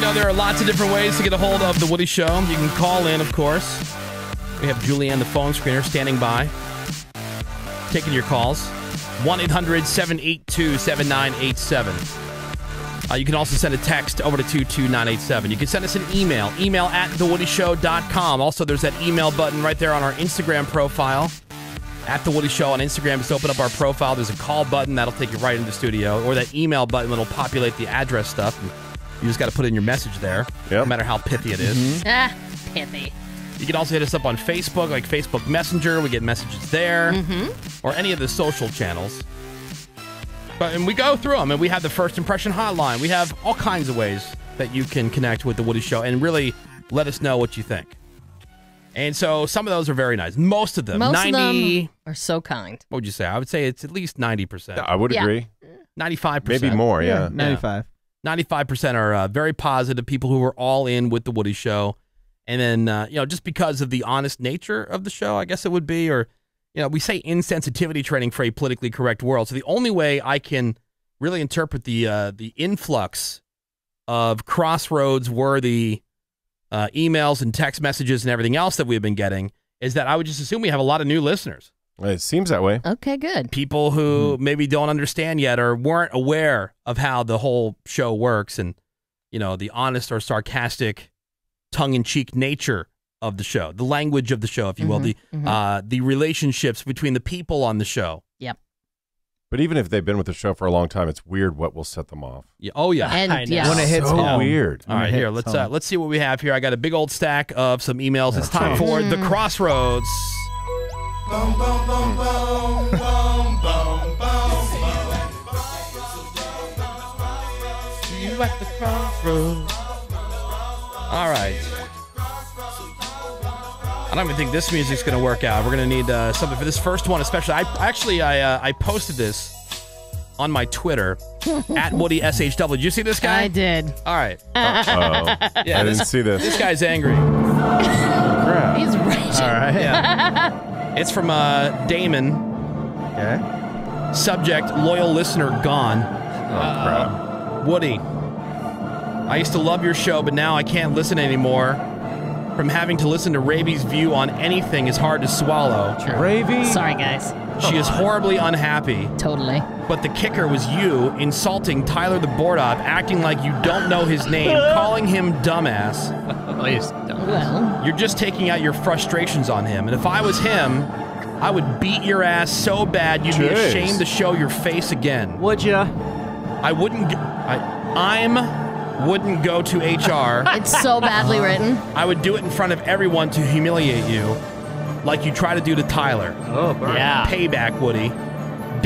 you know, there are lots of different ways to get a hold of The Woody Show. You can call in, of course. We have Julianne, the phone screener, standing by, taking your calls. 1-800-782-7987. You can also send a text over to 22987. You can send us an email, email@thewoodyshow.com. Also, there's that email button right there on our Instagram profile. At The Woody Show on Instagram, just open up our profile. There's a call button that'll take you right into the studio, or that email button that'll populate the address stuff. You just got to put in your message there, no matter how pithy it is. Pithy. You can also hit us up on Facebook, like Facebook Messenger. We get messages there, or any of the social channels. But and we go through them, and we have the First Impression Hotline. We have all kinds of ways that you can connect with The Woody Show and really let us know what you think. And so some of those are very nice. Most of them, most of them are so kind. What would you say? I would say it's at least 90%. I would agree. 95%. Maybe more, 95. 95% are very positive people who are all in with The Woody Show. And then, you know, just because of the honest nature of the show, I guess it would be, or, you know, we say insensitivity training for a politically correct world. So the only way I can really interpret the influx of Crossroads-worthy emails and text messages and everything else that we've been getting is that I would just assume we have a lot of new listeners. It seems that way. Okay, good. People who maybe don't understand yet or weren't aware of how the whole show works and, you know, the honest or sarcastic, tongue-in-cheek nature of the show, the language of the show, if you will, the relationships between the people on the show. Yep. But even if they've been with the show for a long time, it's weird what will set them off. Yeah. Oh, yeah. And, when it hits home. Weird. All right, here, let's see what we have here. I got a big old stack of some emails. It's time for The Crossroads. Boom, boom, boom, boom, boom, boom, boom. See you at the crossroads. All right. I don't even think this music's going to work out. We're going to need something for this first one, especially. I posted this on my Twitter, at WoodySHW. Did you see this guy? I did. All right. Yeah, I didn't see this. This guy's angry. Crap. He's raging. All right. Yeah. It's from Damon. Okay. Subject, loyal listener gone. Oh, crap. Woody, I used to love your show, but now I can't listen anymore. From having to listen to Ravey's view on anything is hard to swallow. True. Ravey? Sorry, guys. She is horribly unhappy. Totally. But the kicker was you insulting Tyler the Board Op, acting like you don't know his name, calling him dumbass. Well, he's dumbass. Well. You're just taking out your frustrations on him. And if I was him, I would beat your ass so bad you'd be ashamed to show your face again. Would ya? I wouldn't. I wouldn't go to HR. It's so badly written. I would do it in front of everyone to humiliate you, like you try to do to Tyler. Oh, burn. Yeah. Payback, Woody.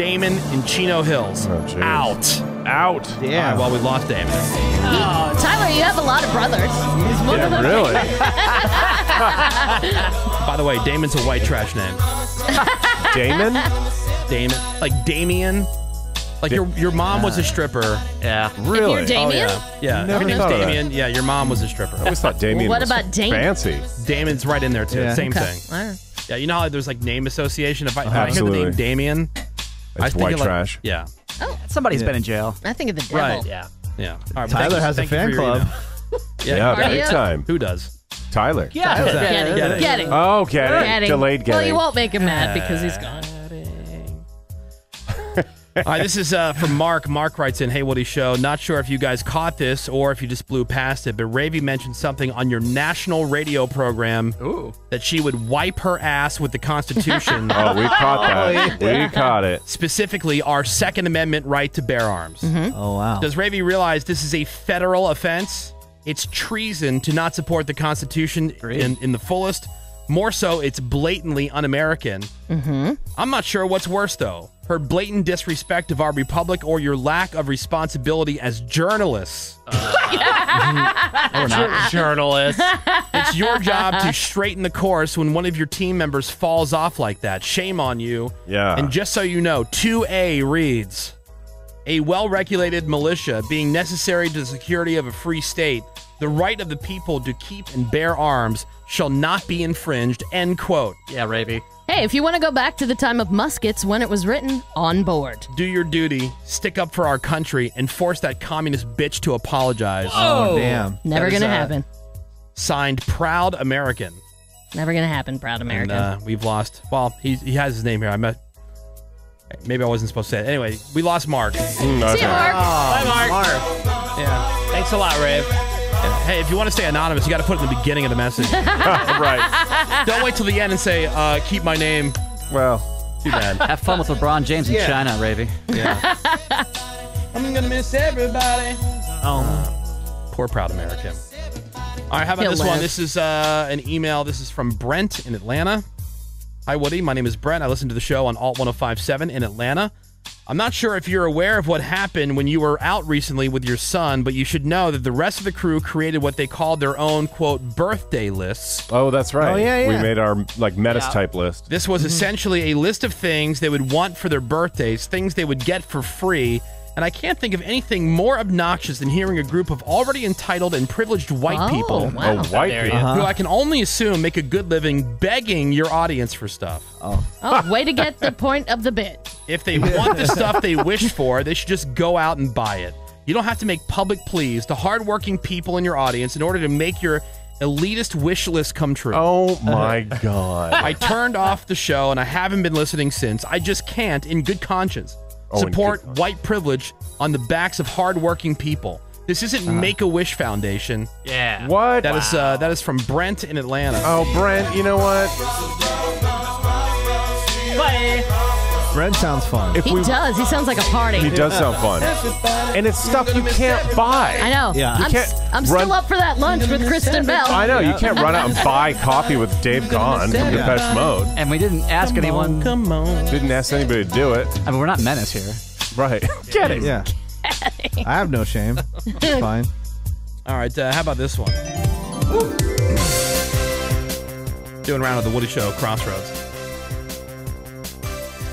Damon in Chino Hills. Oh, out. Out. Yeah. Right, well, we lost Damon. Oh, Tyler, you have a lot of brothers. He's one of them. Really? By the way, Damon's a white trash name. Damon? Damon. Like Damien. Like your mom was a stripper. Yeah. Really? You're Damien? Oh, yeah. Never thought of Damien. That. Yeah, your mom was a stripper. I always thought Damien was fancy. Damon's right in there, too. Yeah. Same thing. All right. Yeah, you know how there's like name association? If I hear the name Damien, I think white trash. Like, yeah. Oh, somebody's been in jail. I think of the devil. Right. Yeah. Yeah. All right, Tyler has a fan club. Yeah, big time. Who does? Tyler. Yeah. Getting. Oh, getting. Delayed getting. Well, you won't make him mad because he's gone. All right, this is from Mark. Mark writes in, hey, Woody Show, not sure if you guys caught this or if you just blew past it, but Ravey mentioned something on your national radio program that she would wipe her ass with the Constitution. Oh, we caught that. We caught it. Specifically, our Second Amendment right to bear arms. Oh, wow. Does Ravey realize this is a federal offense? It's treason to not support the Constitution in the fullest. More so, it's blatantly un-American. I'm not sure what's worse, though. Her blatant disrespect of our republic or your lack of responsibility as journalists. We're not journalists. It's your job to straighten the course when one of your team members falls off like that. Shame on you. Yeah. And just so you know, 2A reads, a well-regulated militia being necessary to the security of a free state, the right of the people to keep and bear arms shall not be infringed, end quote. Yeah, Ravey. Hey, if you want to go back to the time of muskets when it was written, on board. Do your duty, stick up for our country, and force that communist bitch to apologize. Whoa. Oh, damn. Never gonna happen. Signed, Proud American. Never gonna happen, Proud American. And, we've lost... Well, he has his name here. I met... Maybe I wasn't supposed to say it. Anyway, we lost Mark. See you, Mark. Bye, Mark. Yeah. Thanks a lot, Rave. Hey, if you want to stay anonymous, you got to put it in the beginning of the message. Right. Don't wait till the end and say, keep my name. Well, too bad. Have fun with LeBron James in China, Ravey. Yeah. I'm going to miss everybody. Poor Proud American. All right, how about this one? This is an email. This is from Brent in Atlanta. Hi, Woody. My name is Brent. I listen to the show on Alt-105.7 in Atlanta. I'm not sure if you're aware of what happened when you were out recently with your son, but you should know that the rest of the crew created what they called their own, quote, birthday lists. Oh, that's right. Oh, yeah, yeah. We made our, like, Menace-type list. This was essentially a list of things they would want for their birthdays, things they would get for free, and I can't think of anything more obnoxious than hearing a group of already entitled and privileged white people, who I can only assume make a good living begging your audience for stuff. Oh, way to get the point of the bit. If they want the stuff they wish for, they should just go out and buy it. You don't have to make public pleas to hardworking people in your audience in order to make your elitist wish list come true. Oh, my God. I turned off the show, and I haven't been listening since. I just can't, in good conscience. Support white privilege on the backs of hardworking people. This isn't Make-A-Wish Foundation. Yeah. What? That is from Brent in Atlanta. Oh, Brent, you know what? Brent sounds fun. He does. He sounds like a party. He does sound fun. And it's stuff you can't buy. I know. Yeah. I'm still up for that lunch with Kristen Bell. I know. You can't run out and buy coffee with Dave Gaughan from Depeche Mode. And we didn't ask anyone. Come on. Didn't ask anybody to do it. I mean, we're not Menace here. Right. Get it. Yeah. Get it. I have no shame. It's fine. All right. How about this one? Doing round of The Woody Show, Crossroads.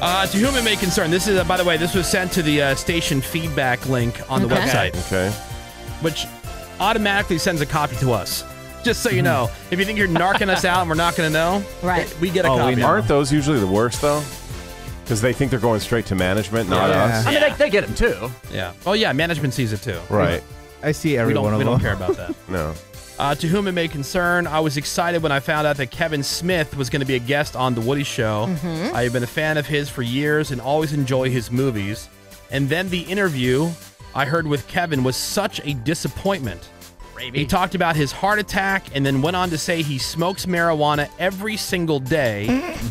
To whom it may concern, this is, by the way, this was sent to the station feedback link on the website. Okay. Which automatically sends a copy to us. Just so you know. If you think you're narking us out and we're not going to know, we get a copy. Aren't those usually the worst, though? Because they think they're going straight to management, not us. I mean, they get them, too. Yeah. Oh, yeah, management sees it, too. Right. I see every one of them. We don't care about that. No. To whom it may concern, I was excited when I found out that Kevin Smith was going to be a guest on The Woody Show. I have been a fan of his for years and always enjoy his movies. And then the interview I heard with Kevin was such a disappointment. He talked about his heart attack and then went on to say he smokes marijuana every single day.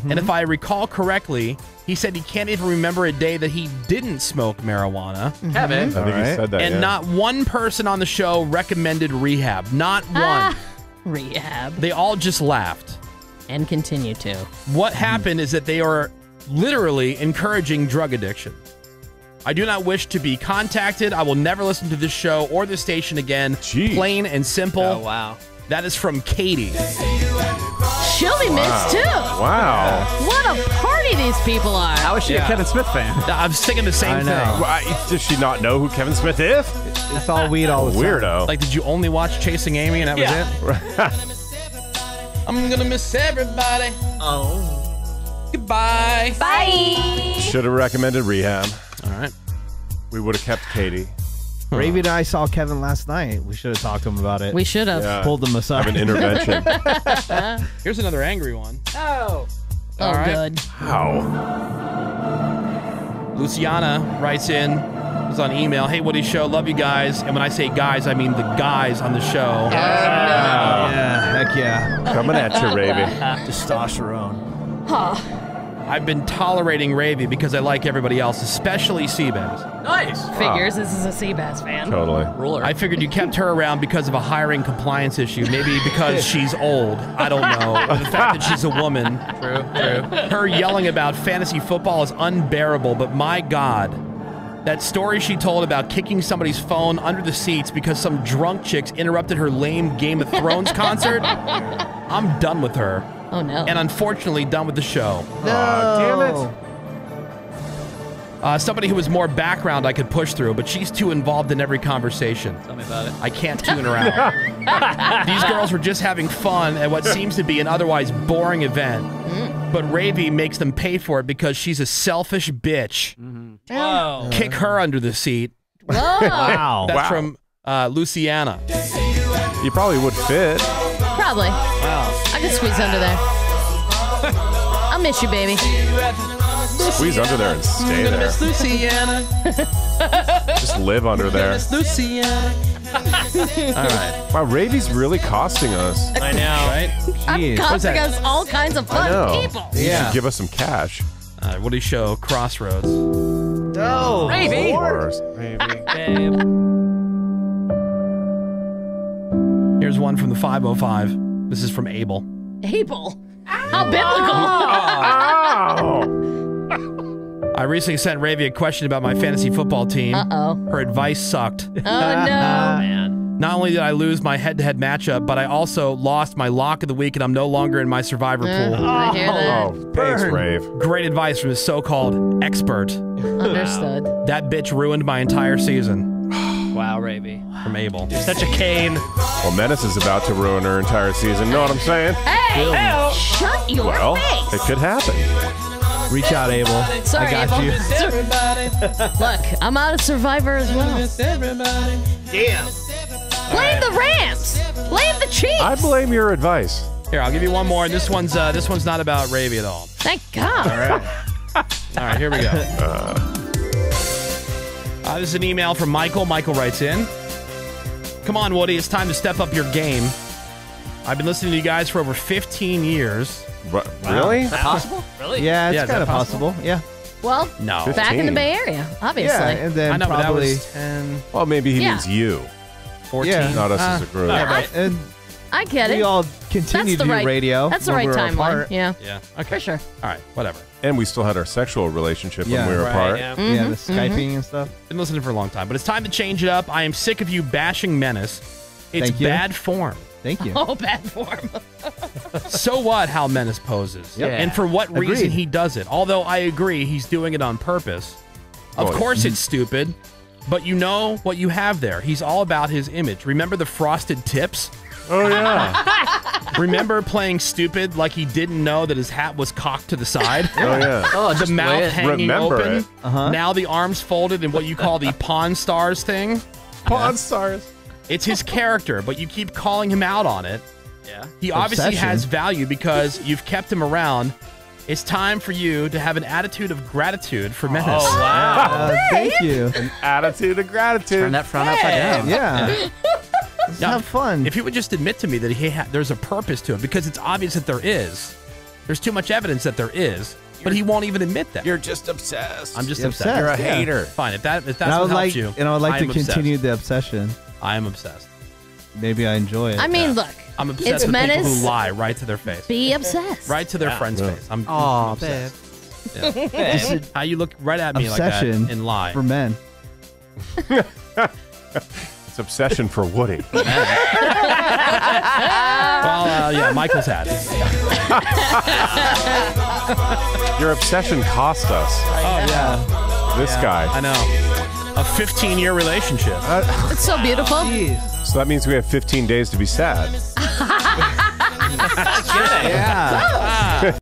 And if I recall correctly, he said he can't even remember a day that he didn't smoke marijuana. Kevin. I think he said that, not one person on the show recommended rehab. Not one. Rehab. They all just laughed. And continue to. What happened is that they are literally encouraging drug addiction. I do not wish to be contacted. I will never listen to this show or this station again. Jeez. Plain and simple. Oh, wow. That is from Katie. She'll be missed, too. Wow. What a party these people are. How is she a Kevin Smith fan? I'm thinking the same thing. Well, does she not know who Kevin Smith is? It's all weed all the time. Weirdo. Like, did you only watch Chasing Amy and that was it? I'm going to miss everybody. Oh. Goodbye. Bye. Should have recommended rehab. All right. We would have kept Katie. Ravey and I saw Kevin last night. We should have talked to him about it. We should have. Yeah. Pulled him aside. Have an intervention. Here's another angry one. Oh. All right. Good. How? Luciana writes in. It was on email. Hey, Woody Show. Love you guys. And when I say guys, I mean the guys on the show. Oh, no. Yeah. Heck yeah. Coming at you, Ravey. Testosterone. Huh. I've been tolerating Ravey because I like everybody else, especially Seabass. Nice! Figures, this is a Seabass fan. Totally. Ruler. I figured you kept her around because of a hiring compliance issue. Maybe because she's old. I don't know. Or the fact that she's a woman. True, true. Her yelling about fantasy football is unbearable, but my God. That story she told about kicking somebody's phone under the seats because some drunk chicks interrupted her lame Game of Thrones concert? I'm done with her. Oh, no. And unfortunately, done with the show. No. Oh, damn it. Somebody who has more background I could push through, but she's too involved in every conversation. Tell me about it. I can't tune her out. These girls were just having fun at what seems to be an otherwise boring event. But Ravey makes them pay for it because she's a selfish bitch. Mm-hmm. Wow. Kick her under the seat. Whoa. Wow. That's from Luciana. You probably would fit. Probably. Wow. I could squeeze under there. I'll miss you, baby. Squeeze under there and stay there. Miss Luciana. Just live under there. Miss Luciana. All right. Wow, Ravey's really costing us. I know, right? I'm costing us all kinds of fun people. Yeah. You should give us some cash. Woody Show, Crossroads. No, Ravey. Ravey. Here's one from the 505. This is from Abel. Abel? How biblical. Oh. I recently sent Ravey a question about my fantasy football team. Uh-oh. Her advice sucked. Oh, no. Man. Not only did I lose my head-to-head matchup, but I also lost my lock of the week, and I'm no longer in my survivor pool. I hear that. Oh, thanks, Rave. Great advice from his so-called expert. Understood. That bitch ruined my entire season. Wow, Ravey. From Abel. You're such a cane. Well, Menace is about to ruin her entire season. Know what I'm saying? Hey! Hey. Shut your face! It could happen. Reach out, Abel. Sorry, I got you. Look, I'm out of Survivor as well. Damn. Blame the Rams. Blame the Chiefs. I blame your advice. Here, I'll give you one more. This one's not about Ravey at all. Thank God. All right. All right, here we go. This is an email from Michael. Michael writes in. Come on, Woody. It's time to step up your game. I've been listening to you guys for over 15 years. What? Really? Is that possible? Really? Yeah, it's kind of possible. Yeah. Well, no. Back in the Bay Area, obviously. Yeah, and then I know, probably. But that was 10. Well, maybe he means you. 14. Yeah. Not us as a group. Yeah, I get it. We all continued to do radio. That's the right timeline. Yeah. Yeah. Okay. For sure. All right. Whatever. And we still had our sexual relationship when we were apart. Yeah. Mm-hmm, yeah, the Skyping and stuff. Been listening for a long time, but it's time to change it up. I am sick of you bashing Menace. It's bad form. Thank you. Oh, bad form. So what how Menace poses. Yep. Yeah. And for what reason he does it. Although I agree he's doing it on purpose. Of course it's stupid, but you know what you have there. He's all about his image. Remember the frosted tips? Oh, yeah. Remember playing stupid like he didn't know that his hat was cocked to the side? Oh, yeah. Oh, the mouth hanging open. Now the arms folded in what you call the Pawn Stars thing. Pawn Stars. It's his character, but you keep calling him out on it. Yeah. He obviously has value because you've kept him around. It's time for you to have an attitude of gratitude for Menace. Oh, wow. Thank you. An attitude of gratitude. Turn that front upside down. Yeah. Now, have fun. If he would just admit to me that he there's a purpose to it, because it's obvious that there is. There's too much evidence that there is. But he won't even admit that. You're just obsessed. I'm just obsessed. You're a hater. Fine. If that's what helps you, and I would like to continue the obsession. I am obsessed. Maybe I enjoy it. I mean, look. I'm obsessed with people who lie right to their face. Be obsessed. Right to their friend's face. I'm obsessed. Yeah. How you look right at me like that and lie. For men. It's obsession for Woody. Well, yeah, Michael's had it. Your obsession cost us. Oh, yeah. This guy. I know. A 15-year relationship. It's so beautiful. So that means we have 15 days to be sad. Yeah.